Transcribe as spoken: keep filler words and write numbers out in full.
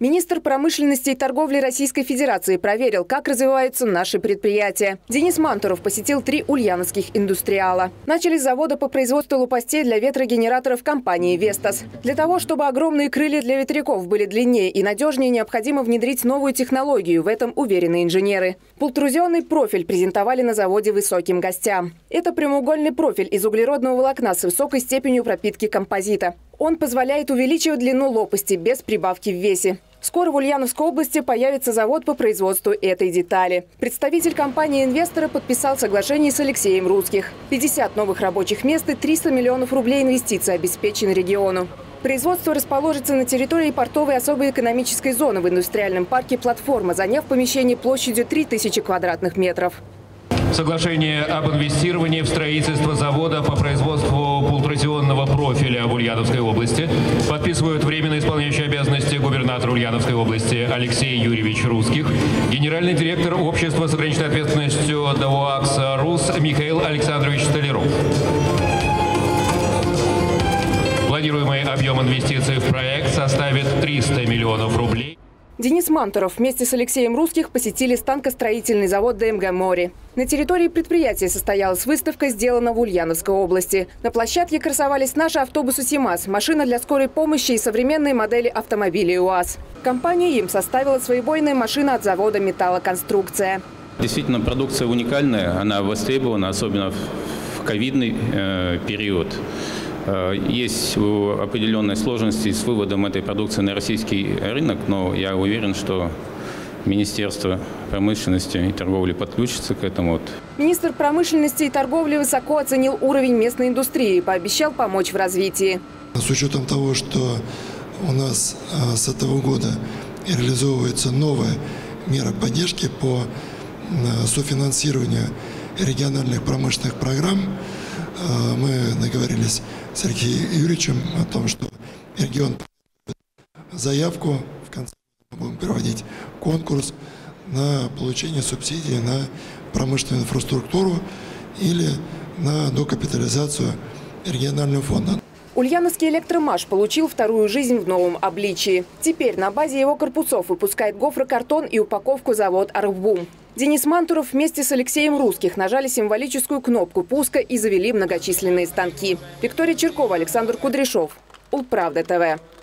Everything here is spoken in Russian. Министр промышленности и торговли Российской Федерации проверил, как развиваются наши предприятия. Денис Мантуров посетил три ульяновских индустриала. Начали с завода по производству лопастей для ветрогенераторов компании «Вестас». Для того, чтобы огромные крылья для ветряков были длиннее и надежнее, необходимо внедрить новую технологию. В этом уверены инженеры. Пултрузионный профиль презентовали на заводе высоким гостям. Это прямоугольный профиль из углеродного волокна с высокой степенью пропитки композита. Он позволяет увеличивать длину лопасти без прибавки в весе. Скоро в Ульяновской области появится завод по производству этой детали. Представитель компании-инвестора подписал соглашение с Алексеем Русских. пятьдесят новых рабочих мест и триста миллионов рублей инвестиций обеспечены региону. Производство расположится на территории портовой особой экономической зоны в индустриальном парке «Платформа», заняв помещение площадью три тысячи квадратных метров. Соглашение об инвестировании в строительство завода по производству пултрузионного профиля в Ульяновской области подписывают временно исполняющий обязанности губернатор Ульяновской области Алексей Юрьевич Русских, генеральный директор общества с ограниченной ответственностью ДО «Аксарус» Михаил Александрович Столяров. Планируемый объем инвестиций в проект составит триста миллионов рублей. Денис Мантуров вместе с Алексеем Русских посетили станкостроительный завод ДМГ «Мори». На территории предприятия состоялась выставка, сделана в Ульяновской области. На площадке красовались наши автобусы «Симаз», машина для скорой помощи и современные модели автомобилей УАЗ. Компания им составила своебойная машина от завода «Металлоконструкция». Действительно, продукция уникальная, она востребована, особенно в ковидный э, период. Есть определенные сложности с выводом этой продукции на российский рынок, но я уверен, что Министерство промышленности и торговли подключится к этому. Министр промышленности и торговли высоко оценил уровень местной индустрии и пообещал помочь в развитии. С учетом того, что у нас с этого года реализовывается новая мера поддержки по софинансированию региональных промышленных программ, мы договорились с Сергеем Юрьевичем о том, что регион заявку, в конце будем проводить конкурс на получение субсидий на промышленную инфраструктуру или на докапитализацию регионального фонда. Ульяновский электромаш получил вторую жизнь в новом обличии. Теперь на базе его корпусов выпускает гофрокартон и упаковку завод «Арбум». Денис Мантуров вместе с Алексеем Русских нажали символическую кнопку пуска и завели многочисленные станки. Виктория Чиркова, Александр Кудряшов. УлПравда ТВ.